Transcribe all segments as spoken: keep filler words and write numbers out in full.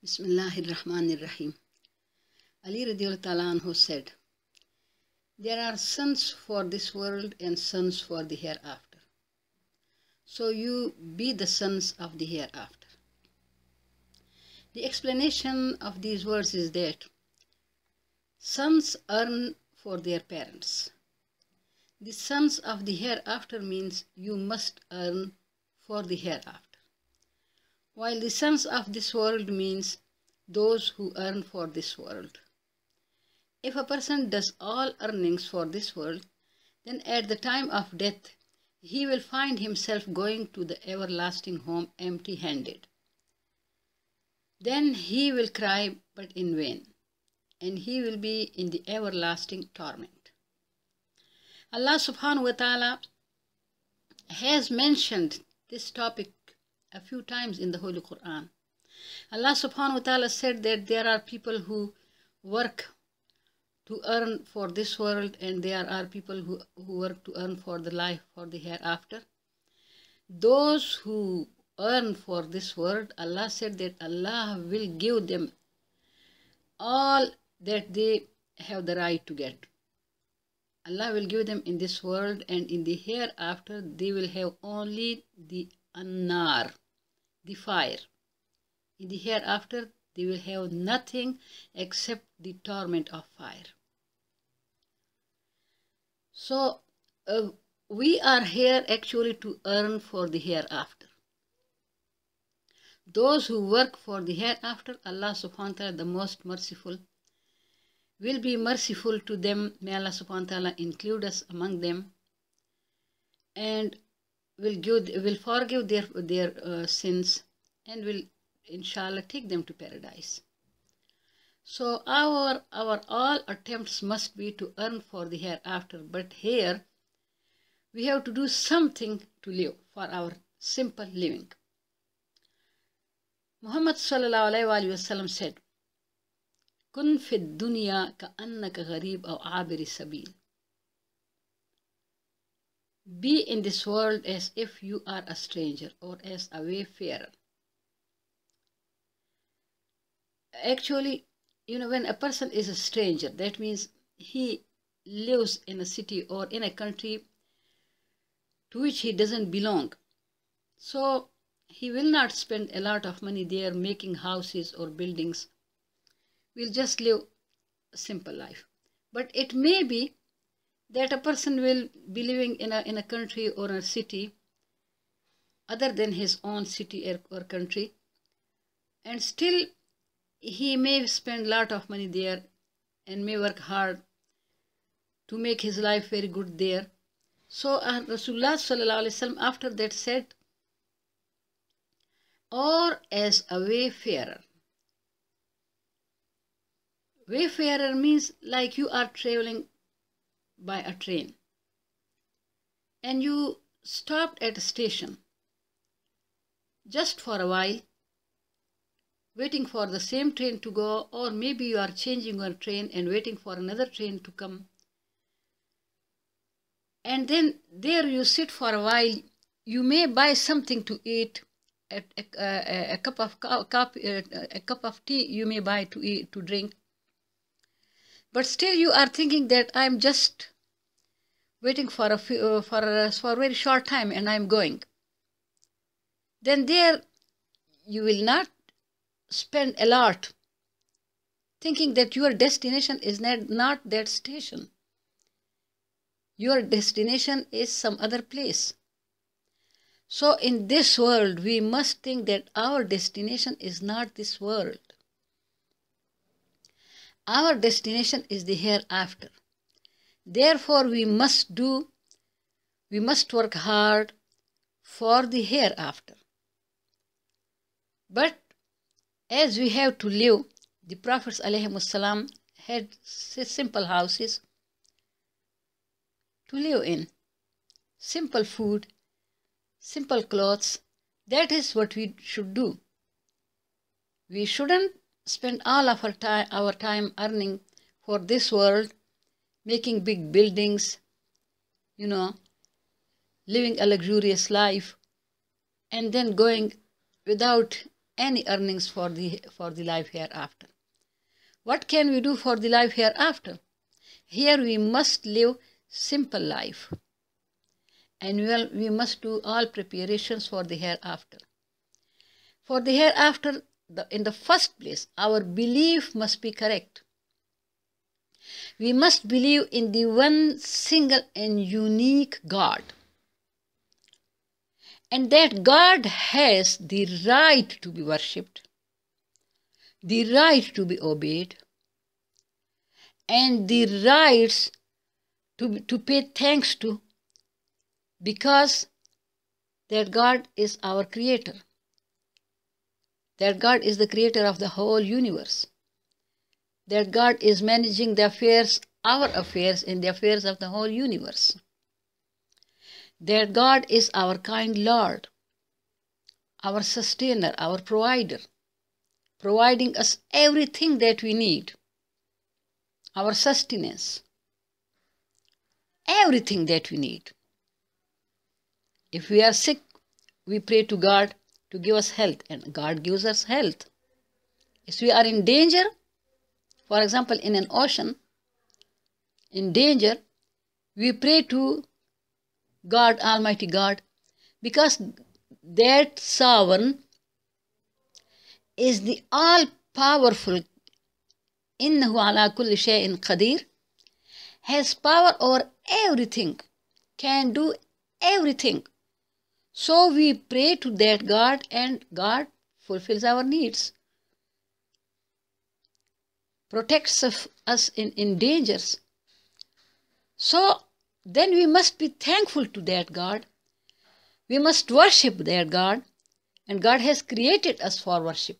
Bismillahir Rahmanir Rahim. Ali radiallahu ta'ala anhu said, "There are sons for this world and sons for the hereafter. So you be the sons of the hereafter." The explanation of these words is that sons earn for their parents. The sons of the hereafter means you must earn for the hereafter. While the sons of this world means those who earn for this world. If a person does all earnings for this world, then at the time of death, he will find himself going to the everlasting home empty-handed. Then he will cry, but in vain, and he will be in the everlasting torment. Allah subhanahu wa ta'ala has mentioned this topic a few times in the Holy Quran. Allah subhanahu wa ta'ala said that there are people who work to earn for this world, and there are people who, who work to earn for the life, for the hereafter. Those who earn for this world, Allah said that Allah will give them all that they have the right to get. Allah will give them in this world, and in the hereafter they will have only the An-nar, the fire. In the hereafter, they will have nothing except the torment of fire. So, uh, we are here actually to earn for the hereafter. Those who work for the hereafter, Allah subhanahu wa ta'ala, the most merciful, will be merciful to them. May Allah subhanahu wa ta'ala include us among them, and will give, will forgive their, their uh, sins, and will, inshallah, take them to paradise. So our, our all attempts must be to earn for the hereafter, but here we have to do something to live for our simple living. Muhammad Sallallahu Alaihi Wasallam said, "Kun fi dunya ka annaka gharib aw abiri sabil." Be in this world as if you are a stranger or as a wayfarer. Actually, you know, when a person is a stranger, that means he lives in a city or in a country to which he doesn't belong. So he will not spend a lot of money there making houses or buildings. We'll just live a simple life. But it may be that a person will be living in a, in a country or a city other than his own city or country, and still he may spend a lot of money there and may work hard to make his life very good there. So uh, Rasulullah Sallallahu Alaihi Wasallam after that said, or as a wayfarer. Wayfarer means like you are traveling by a train and you stopped at a station just for a while waiting for the same train to go, or maybe you are changing your train and waiting for another train to come, and then there you sit for a while. You may buy something to eat, a, a, a, a cup of a cup, a cup of tea you may buy to eat, to drink. But still you are thinking that I am just waiting for a, few, uh, for, a, for a very short time and I am going. Then there you will not spend a lot thinking that your destination is not, not that station. Your destination is some other place. So in this world we must think that our destination is not this world. Our destination is the hereafter. Therefore, we must do, we must work hard for the hereafter. But as we have to live, the Prophets ﷺ had simple houses to live in, simple food, simple clothes. That is what we should do. We shouldn't spend all of our time, our time earning for this world, making big buildings, you know, living a luxurious life, and then going without any earnings for the, for the life hereafter. What can we do for the life hereafter? Here we must live simple life. And we must do all preparations for the hereafter. For the hereafter, the, in the first place, our belief must be correct. We must believe in the one single and unique God. And that God has the right to be worshipped, the right to be obeyed, and the rights to, to pay thanks to, because that God is our creator. That God is the creator of the whole universe. That God is managing the affairs, our affairs, and the affairs of the whole universe. That God is our kind Lord, our sustainer, our provider, providing us everything that we need, our sustenance, everything that we need. If we are sick, we pray to God to give us health, and God gives us health. If we are in danger, for example, in an ocean, in danger, we pray to God, Almighty God, because that sovereign is the all-powerful, Inna Hu Ala Kull Shay In Qadir, has power over everything, can do everything. So we pray to that God, and God fulfills our needs, protects us in, in dangers. So then we must be thankful to that God. We must worship that God, and God has created us for worship.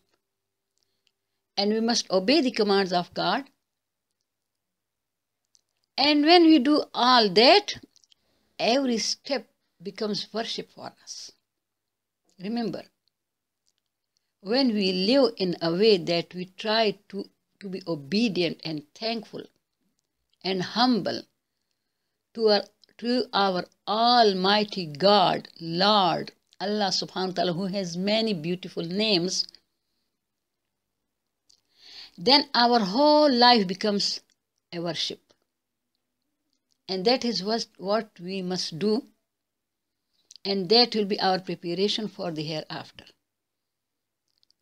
And we must obey the commands of God. And when we do all that, every step becomes worship for us. Remember, when we live in a way that we try to, to be obedient and thankful and humble to our, to our Almighty God, Lord, Allah subhanahu wa ta'ala, who has many beautiful names, then our whole life becomes a worship. And that is what, what we must do. And that will be our preparation for the hereafter.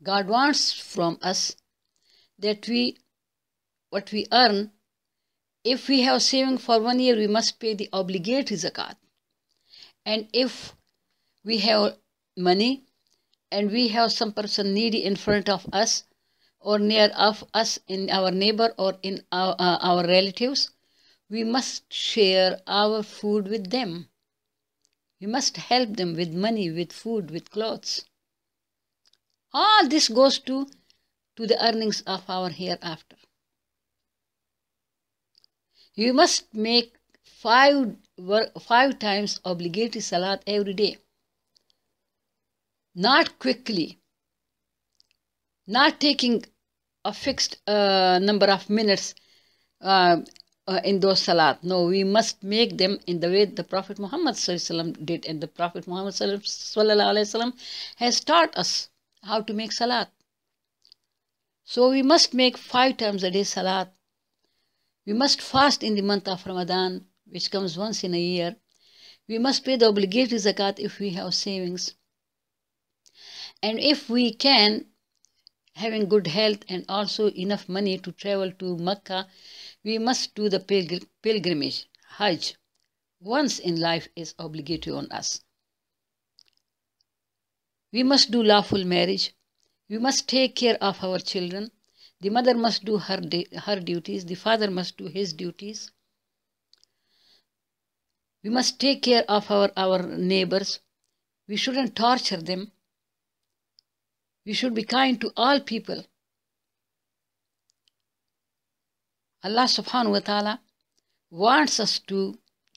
God wants from us that we, what we earn, if we have saving for one year, we must pay the obligatory zakat. And if we have money and we have some person needy in front of us or near of us in our neighbor or in our, uh, our relatives, we must share our food with them. We must help them with money, with food, with clothes. All this goes to, to the earnings of our hereafter. You must make five, five times obligatory salat every day. Not quickly. Not taking a fixed uh, number of minutes uh, Uh, in those salat. No, we must make them in the way the Prophet Muhammad Sallallahu Alaihi Wasallam did, and the Prophet Muhammad Sallallahu Alaihi Wasallam has taught us how to make salat. So we must make five times a day salat. We must fast in the month of Ramadan, which comes once in a year. We must pay the obligatory zakat if we have savings. And if we can, having good health and also enough money to travel to Mecca, we must do the pilgr pilgrimage, Hajj. Once in life is obligatory on us. We must do lawful marriage. We must take care of our children. The mother must do her, her duties. The father must do his duties. We must take care of our, our neighbors. We shouldn't torture them. We should be kind to all people. Allah subhanahu wa ta'ala wants us to,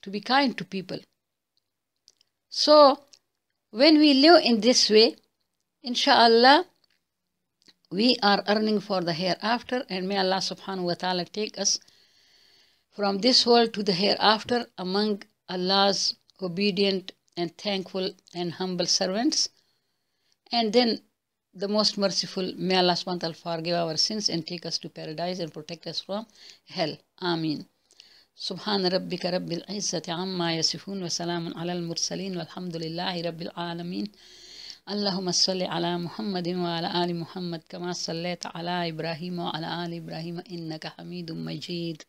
to be kind to people. So, when we live in this way, inshallah, we are earning for the hereafter, and may Allah subhanahu wa ta'ala take us from this world to the hereafter among Allah's obedient and thankful and humble servants. And then the most merciful. May Allah subhanahu wa ta'ala forgive our sins and take us to paradise and protect us from hell. Ameen. سبحان ربك رب العزة عما يصفون وسلام على المرسلين والحمد لله رب العالمين اللهم صل على محمد وعلى آل محمد كما صليت على إبراهيم وعلى آل إبراهيم إنك حميد مجيد.